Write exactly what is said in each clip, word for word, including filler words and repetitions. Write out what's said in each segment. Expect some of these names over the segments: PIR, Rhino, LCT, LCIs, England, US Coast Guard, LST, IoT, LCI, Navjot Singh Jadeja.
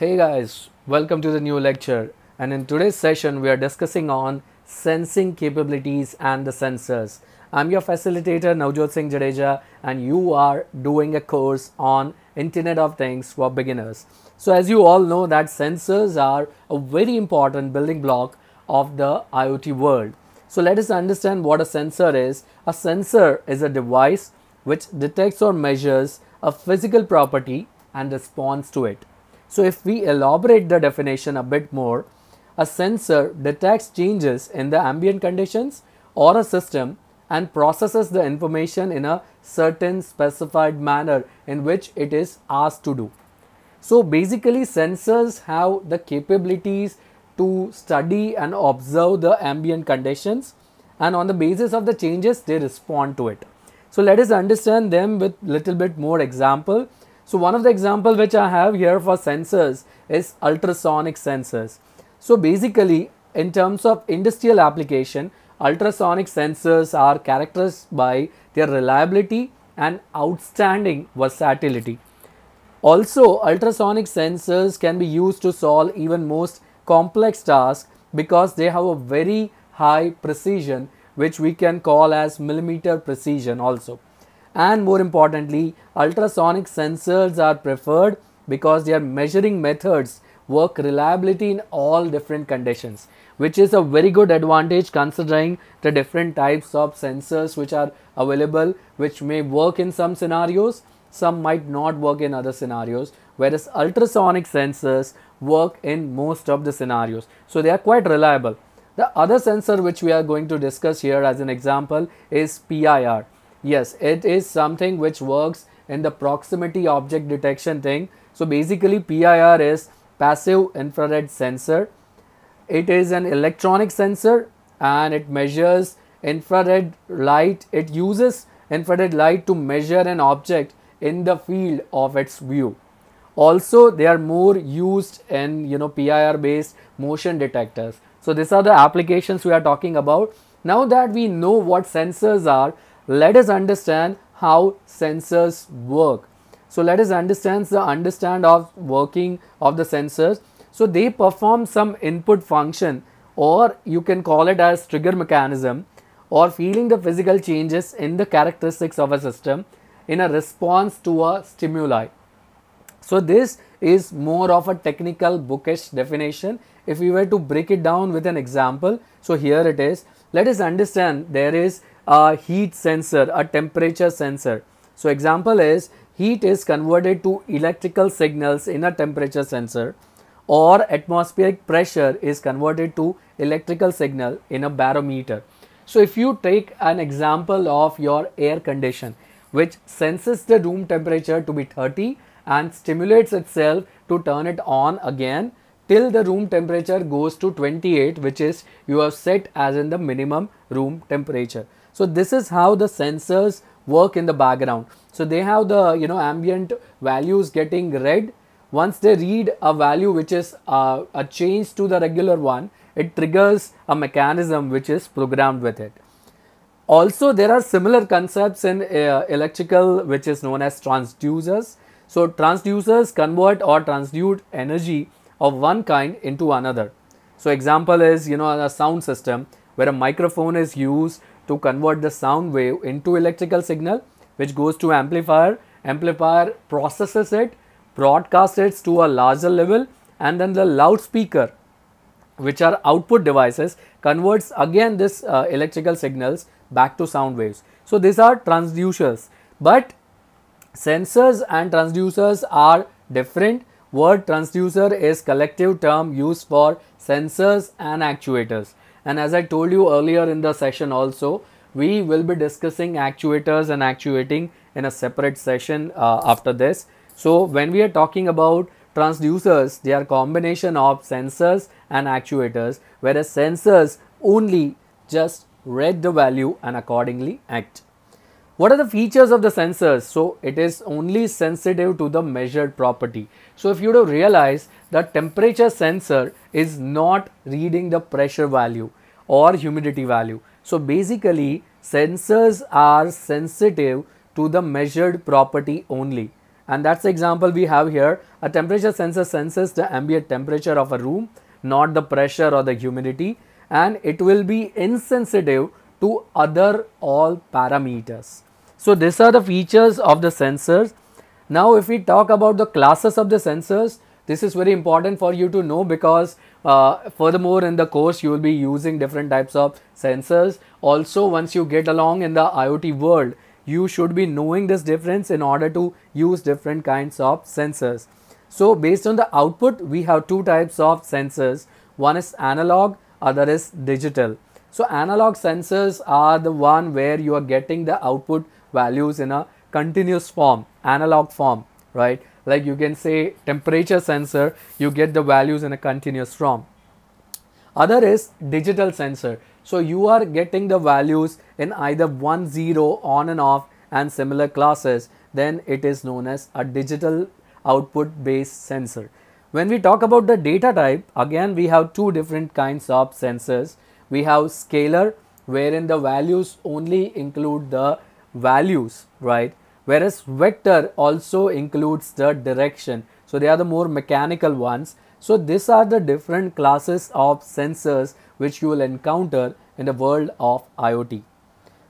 Hey guys, welcome to the new lecture, and in today's session we are discussing on sensing capabilities and the sensors. I'm your facilitator Navjot Singh Jadeja, and you are doing a course on Internet of Things for beginners. So as you all know that sensors are a very important building block of the IoT world. So let us understand what a sensor is. A sensor is a device which detects or measures a physical property and responds to it. So if we elaborate the definition a bit more, a sensor detects changes in the ambient conditions or a system and processes the information in a certain specified manner in which it is asked to do. So basically sensors have the capabilities to study and observe the ambient conditions, and on the basis of the changes they respond to it. So let us understand them with little bit more example. So one of the example which I have here for sensors is ultrasonic sensors. So basically in terms of industrial application, ultrasonic sensors are characterized by their reliability and outstanding versatility. Also, ultrasonic sensors can be used to solve even most complex tasks because they have a very high precision, which we can call as millimeter precision also. And more importantly, ultrasonic sensors are preferred because their measuring methods work reliably in all different conditions, which is a very good advantage considering the different types of sensors which are available, which may work in some scenarios, some might not work in other scenarios, whereas ultrasonic sensors work in most of the scenarios. So they are quite reliable. The other sensor which we are going to discuss here as an example is P I R. Yes, it is something which works in the proximity object detection thing. So basically P I R is passive infrared sensor. It is an electronic sensor and it measures infrared light. It uses infrared light to measure an object in the field of its view. Also, they are more used in, you know, P I R based motion detectors. So these are the applications we are talking about. Now that we know what sensors are, let us understand how sensors work. So let us understand the understand of working of the sensors. So they perform some input function, or you can call it as trigger mechanism, or feeling the physical changes in the characteristics of a system in a response to a stimuli. So this is more of a technical bookish definition. If we were to break it down with an example, so here it is. Let us understand there is a heat sensor, a temperature sensor. So example is, heat is converted to electrical signals in a temperature sensor, or atmospheric pressure is converted to electrical signal in a barometer. So if you take an example of your air condition, which senses the room temperature to be thirty and stimulates itself to turn it on again till the room temperature goes to twenty-eight, which is you have set as in the minimum room temperature. So this is how the sensors work in the background. So they have the, you know, ambient values getting read. Once they read a value which is uh, a change to the regular one, it triggers a mechanism which is programmed with it. Also, there are similar concepts in uh, electrical, which is known as transducers. So transducers convert or transduce energy of one kind into another. So example is, you know, a sound system where a microphone is used to convert the sound wave into electrical signal, which goes to amplifier. Amplifier processes it, broadcasts it to a larger level, and then the loudspeaker, which are output devices, converts again this uh, electrical signals back to sound waves. So these are transducers, but sensors and transducers are different. Word transducer is collective term used for sensors and actuators. And as I told you earlier in the session also, we will be discussing actuators and actuating in a separate session uh, after this. So when we are talking about transducers, they are combination of sensors and actuators, whereas sensors only just read the value and accordingly act. What are the features of the sensors? So it is only sensitive to the measured property. So if you do realize that temperature sensor is not reading the pressure value or humidity value. So basically sensors are sensitive to the measured property only. And that's the example we have here. A temperature sensor senses the ambient temperature of a room, not the pressure or the humidity, and it will be insensitive to other all parameters. So these are the features of the sensors. Now if we talk about the classes of the sensors, this is very important for you to know, because uh, furthermore in the course you will be using different types of sensors. Also, once you get along in the IoT world, you should be knowing this difference in order to use different kinds of sensors. So based on the output, we have two types of sensors. One is analog, other is digital. So analog sensors are the one where you are getting the output values in a continuous form, analog form, right? Like you can say temperature sensor, you get the values in a continuous form. Other is digital sensor. So you are getting the values in either one, zero, on and off and similar classes. Then it is known as a digital output based sensor. When we talk about the data type, again we have two different kinds of sensors. We have scalar, wherein the values only include the values, right? Whereas vector also includes the direction. So they are the more mechanical ones. So these are the different classes of sensors which you will encounter in the world of IoT.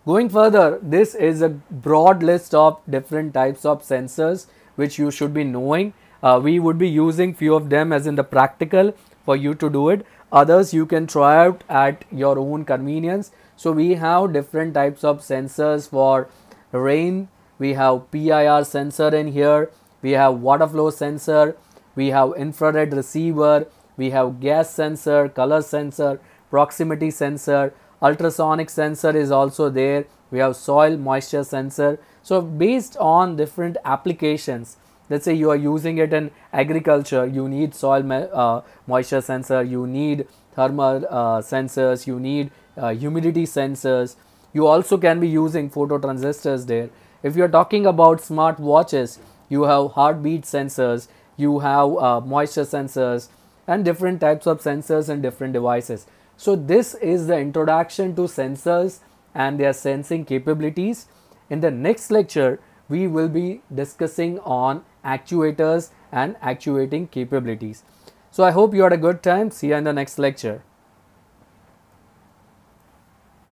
Going further, this is a broad list of different types of sensors which you should be knowing. Uh, we would be using few of them as in the practical for you to do it. Others you can try out at your own convenience. So we have different types of sensors for rain. We have P I R sensor in here. We have water flow sensor. We have infrared receiver. We have gas sensor, color sensor, proximity sensor, ultrasonic sensor is also there. We have soil moisture sensor. So based on different applications, let's say you are using it in agriculture, you need soil uh, moisture sensor, you need thermal uh, sensors, you need uh, humidity sensors. You also can be using phototransistors there. If you are talking about smart watches, you have heartbeat sensors, you have uh, moisture sensors and different types of sensors and different devices. So this is the introduction to sensors and their sensing capabilities. In the next lecture, we will be discussing on actuators and actuating capabilities. So I hope you had a good time. See you in the next lecture.